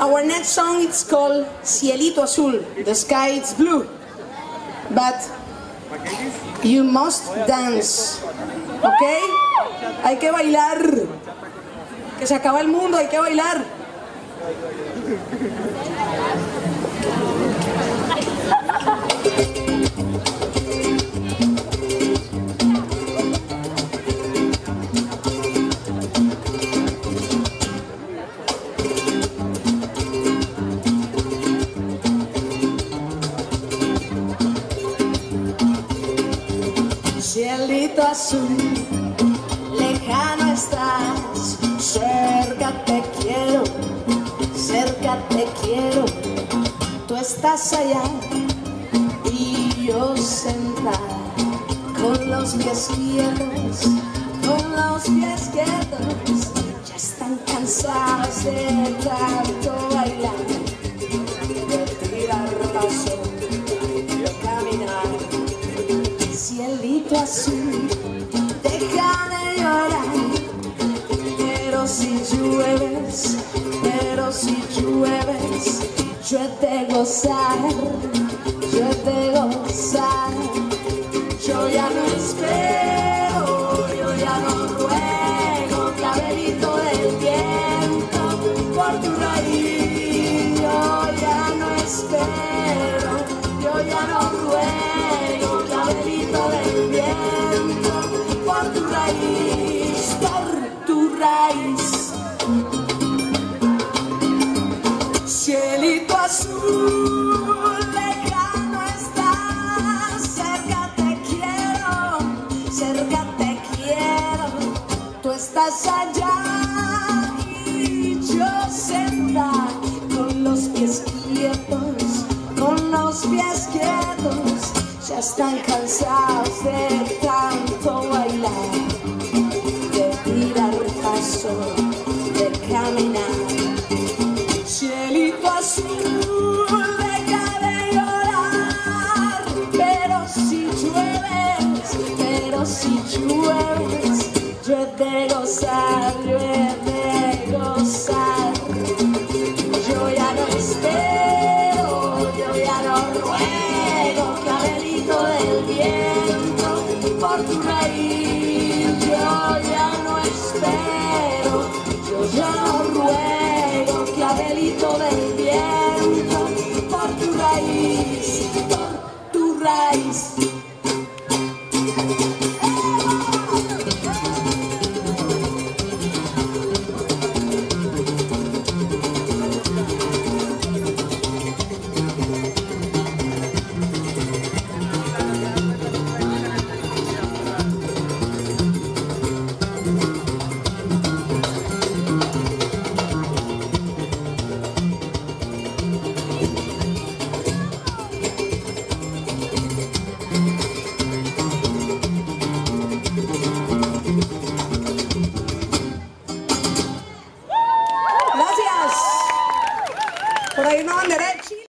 Our next song is called Cielito Azul, the sky is blue, but you must dance, okay? Hay que bailar, que se acaba el mundo, hay que bailar. Cielito azul, lejano estás, cerca te quiero, tú estás allá y yo sentada, con los pies quietos, ya están cansados de tanto bailar, de tirar paso, de caminar. Cielito azul, deja de llorar, pero si llueves, yo he de gozar, yo he de gozar. Yo ya no espero, yo ya no ruego, clavelito del viento por tu raíz. Yo ya no espero, yo ya no ruego, clavelito del viento por tu raíz, por tu raíz. Cielito azul, lejano estás, cerca te quiero, tú estás allá y yo sentada, con los pies quietos, ya están cansados de tanto bailar, de tirar paso, de caminar. Cielito azul, deja de llorar, pero si llueves, yo he de gozar, yo he de gozar. Yo ya no espero, yo ya no ruego, clavelito del viento por tu raíz. Yo ya no espero, yo ya no ruego, clavelito del viento por tu raíz, por tu raíz.